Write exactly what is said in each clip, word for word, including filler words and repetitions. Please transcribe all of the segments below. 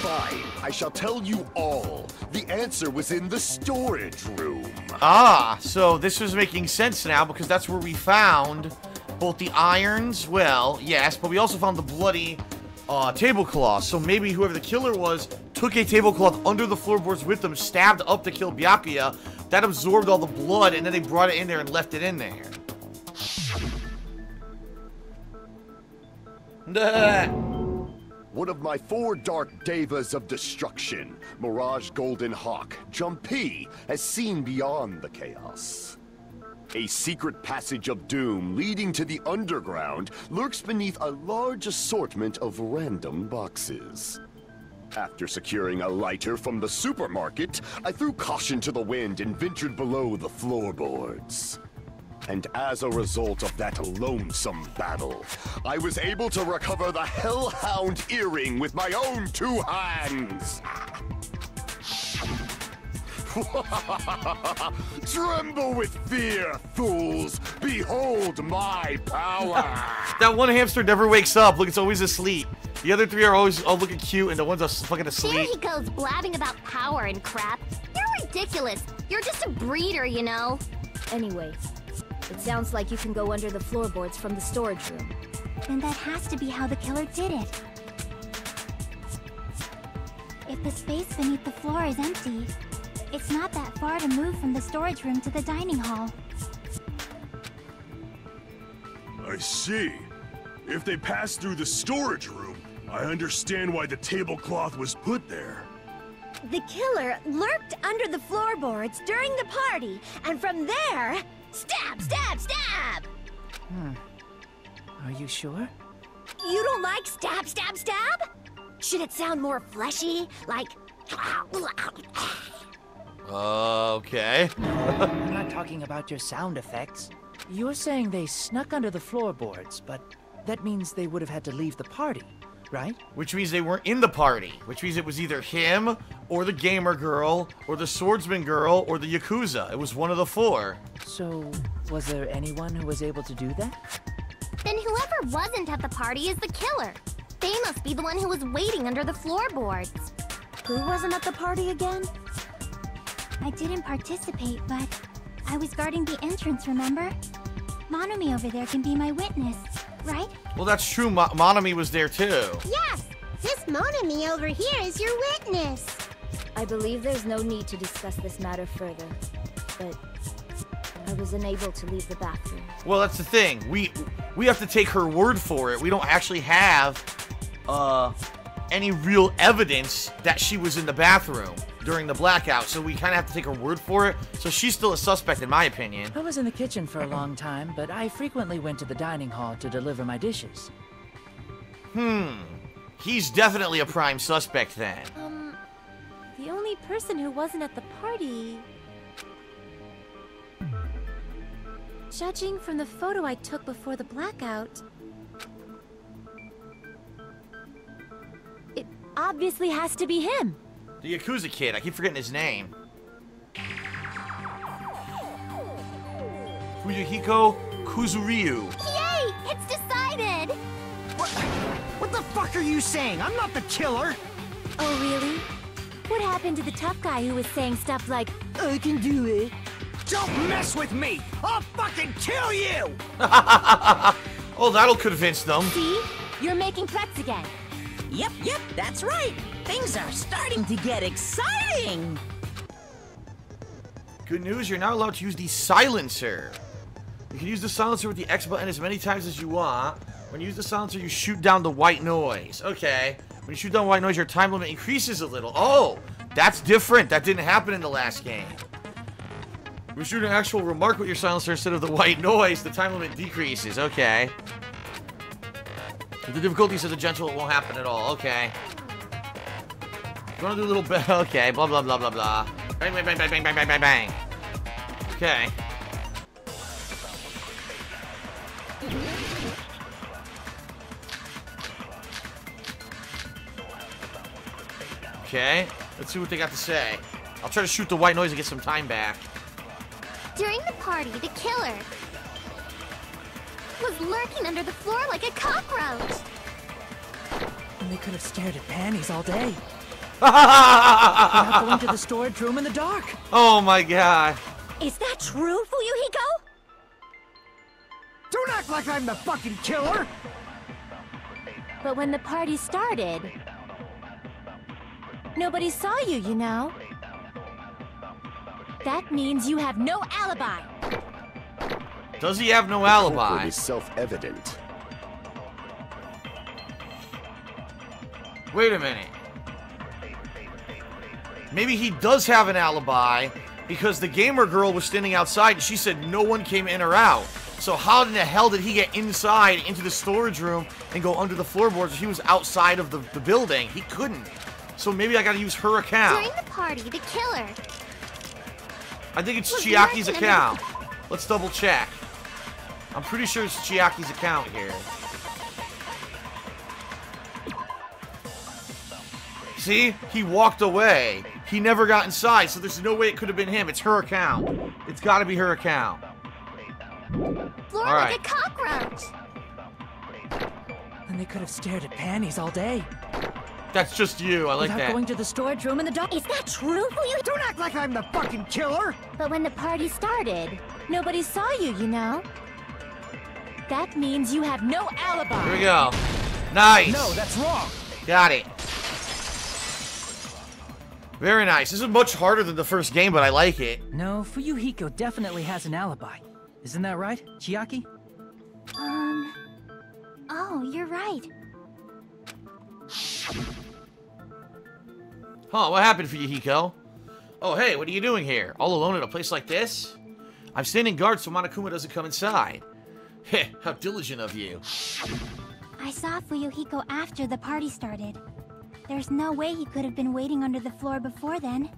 Fine, I shall tell you all. The answer was in the storage room. Ah, so this was making sense now, because that's where we found both the irons, well, yes, but we also found the bloody uh, tablecloth. So maybe whoever the killer was took a tablecloth under the floorboards with them, stabbed up to kill Byakuya. That absorbed all the blood, and then they brought it in there and left it in there. One of my four dark devas of destruction, Mirage Golden Hawk, Jumpy, has seen beyond the chaos. A secret passage of doom leading to the underground lurks beneath a large assortment of random boxes. After securing a lighter from the supermarket, I threw caution to the wind and ventured below the floorboards. And as a result of that lonesome battle, I was able to recover the Hellhound earring with my own two hands! Tremble with fear, fools! Behold my power! That one hamster never wakes up. Look, it's always asleep. The other three are always oh, looking cute, and the one's are fucking asleep. Here he goes blabbing about power and crap. You're ridiculous. You're just a breeder, you know. Anyway. It sounds like you can go under the floorboards from the storage room. And that has to be how the killer did it. If the space beneath the floor is empty, it's not that far to move from the storage room to the dining hall. I see. If they passed through the storage room, I understand why the tablecloth was put there. The killer lurked under the floorboards during the party, and from there... Stab! Stab! Stab! Hmm. Are you sure? You don't like stab, stab, stab? Should it sound more fleshy? Like... Uh, okay. I'm not talking about your sound effects. You're saying they snuck under the floorboards, but that means they would have had to leave the party, right? Which means they weren't in the party. Which means it was either him, or the gamer girl, or the swordsman girl, or the Yakuza. It was one of the four. So, was there anyone who was able to do that? Then whoever wasn't at the party is the killer. They must be the one who was waiting under the floorboards. Who wasn't at the party again? I didn't participate, but I was guarding the entrance, remember? Monomi over there can be my witness, right? Well, that's true. Mo Monomi was there, too. Yes! This Monomi over here is your witness. I believe there's no need to discuss this matter further, but... I was unable to leave the bathroom. Well, that's the thing. We we have to take her word for it. We don't actually have uh, any real evidence that she was in the bathroom during the blackout, so we kind of have to take her word for it. So she's still a suspect, in my opinion. I was in the kitchen for a long time, but I frequently went to the dining hall to deliver my dishes. Hmm. He's definitely a prime suspect, then. Um, the only person who wasn't at the party... Judging from the photo I took before the blackout, it obviously has to be him. The Yakuza kid, I keep forgetting his name. Fuyuhiko Kuzuryu. Yay! It's decided! What, what the fuck are you saying? I'm not the killer! Oh, really? What happened to the tough guy who was saying stuff like, I can do it? Don't mess with me! I'll fucking kill you! Oh, that'll convince them. See? You're making threats again. Yep, yep, that's right. Things are starting to get exciting! Good news, you're now allowed to use the silencer. You can use the silencer with the X button as many times as you want. When you use the silencer, you shoot down the white noise. Okay. When you shoot down white noise, your time limit increases a little. Oh! That's different. That didn't happen in the last game. We shoot an actual remark with your silencer instead of the white noise. The time limit decreases. Okay. If the difficulty says a gentle, it won't happen at all. Okay. You want to do a little bit? Okay. Blah, blah, blah, blah, blah. Bang, bang, bang, bang, bang, bang, bang, bang. Okay. Okay. Let's see what they got to say. I'll try to shoot the white noise and get some time back. During the party, the killer was lurking under the floor like a cockroach. And they could have stared at panties all day. Not going to the storage room in the dark. Oh my god. Is that true, Fuyuhiko? Don't act like I'm the fucking killer. But when the party started, nobody saw you, you know. That means you have no alibi. Does he have no alibi? It is self-evident. Wait a minute. Maybe he does have an alibi because the gamer girl was standing outside and she said no one came in or out. So how in the hell did he get inside into the storage room and go under the floorboards if he was outside of the, the building? He couldn't. So maybe I gotta use her account. During the party, the killer. I think it's Look, Chiaki's account. Let's double check. I'm pretty sure it's Chiaki's account here. See? He walked away. He never got inside, so there's no way it could have been him. It's her account. It's gotta be her account. Floor all right. Like a cockroach. And they could have stared at panties all day. That's just you. I like Without that. Going to the storage room in the dark. Is that true? Will you don't act like I'm the fucking killer. But when the party started, nobody saw you, you know. That means you have no alibi. Here we go. Nice. No, that's wrong. Got it. Very nice. This is much harder than the first game, but I like it. No, Fuyuhiko definitely has an alibi. Isn't that right, Chiaki? Um. Oh, you're right. Huh, what happened, Fuyuhiko? Oh, hey, what are you doing here? All alone at a place like this? I'm standing guard so Monokuma doesn't come inside. Heh, how diligent of you. I saw Fuyuhiko after the party started. There's no way he could have been waiting under the floor before then.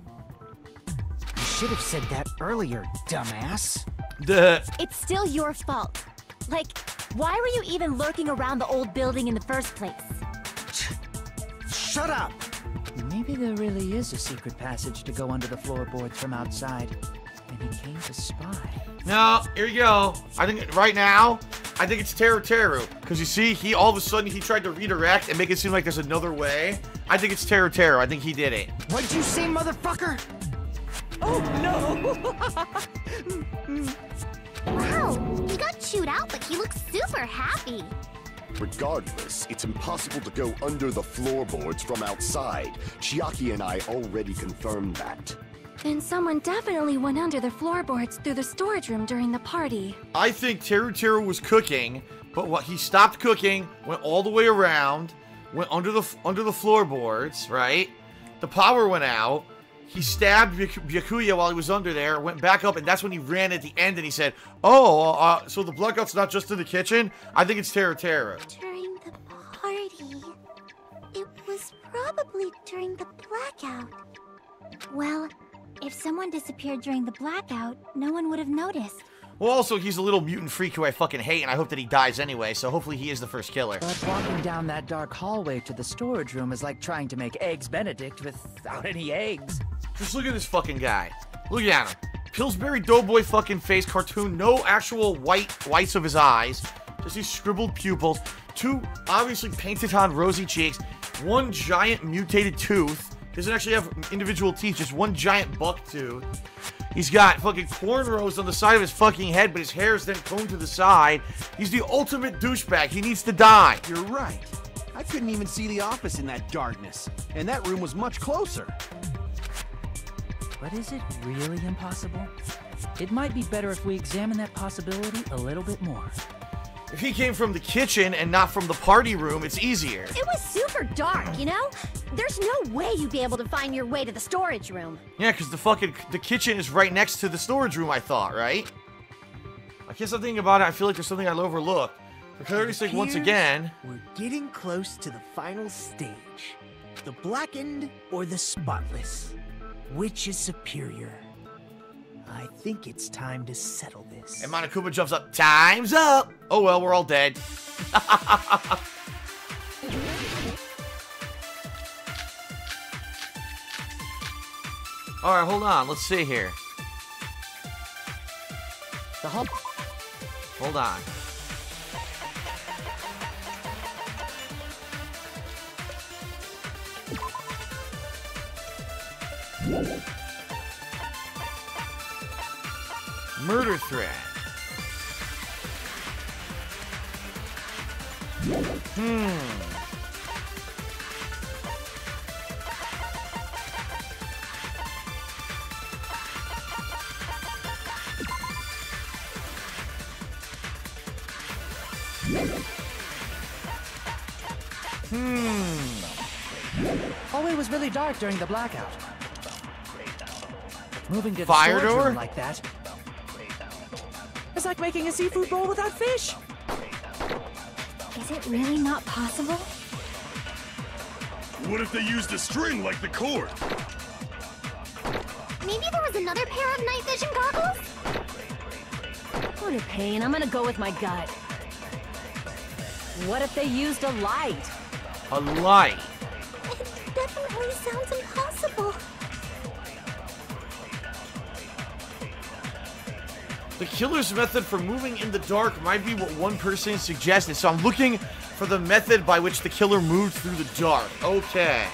You should have said that earlier, dumbass. Duh. It's still your fault. Like, why were you even lurking around the old building in the first place? Shut up! Maybe there really is a secret passage to go under the floorboards from outside. And he came to spy. No, here you go. I think right now, I think it's Teruteru. Because you see, he all of a sudden, he tried to redirect and make it seem like there's another way. I think it's Teruteru. I think he did it. What'd you say, motherfucker? Oh, no! Wow, he got chewed out, but he looks super happy. Regardless, it's impossible to go under the floorboards from outside. Chiaki and I already confirmed that. Then someone definitely went under the floorboards through the storage room during the party. I think Teruteru was cooking, but what he stopped cooking, went all the way around, went under the under the floorboards, right? The power went out. He stabbed Byakuya while he was under there, went back up, and that's when he ran at the end and he said, oh, uh, so the blood gut's not just in the kitchen? I think it's Teruteru. During the party, it was probably during the blackout. Well, if someone disappeared during the blackout, no one would have noticed. Well, also, he's a little mutant freak who I fucking hate, and I hope that he dies anyway, so hopefully he is the first killer. But walking down that dark hallway to the storage room is like trying to make Eggs Benedict without any eggs. Just look at this fucking guy. Look at him. Pillsbury Doughboy fucking face cartoon. No actual white whites of his eyes. Just these scribbled pupils. Two obviously painted on rosy cheeks. One giant mutated tooth. Doesn't actually have individual teeth. Just one giant buck tooth. He's got fucking cornrows on the side of his fucking head, but his hair is then combed to the side. He's the ultimate douchebag. He needs to die. You're right. I couldn't even see the office in that darkness. And that room was much closer. But is it really impossible? It might be better if we examine that possibility a little bit more. If he came from the kitchen and not from the party room, it's easier. It was super dark, you know? There's no way you'd be able to find your way to the storage room. Yeah, because the fucking the kitchen is right next to the storage room, I thought, right? I guess I'm thinking about it. I feel like there's something I'll overlook. For clarity's sake, once again... We're getting close to the final stage. The blackened or the spotless. Which is superior? I think it's time to settle this. And Monokuma jumps up. Time's up! Oh well, we're all dead. Alright, hold on. Let's see here. The hump. Hold on. Murder threat. Hmm. Hmm. Oh, it was really dark during the blackout. Moving to the fire door room like that. It's like making a seafood bowl without fish. Is it really not possible? What if they used a string like the cord? Maybe there was another pair of night vision goggles? What a pain. I'm gonna go with my gut. What if they used a light? A light? It definitely sounds impossible. The killer's method for moving in the dark might be what one person suggested, so I'm looking for the method by which the killer moved through the dark. Okay.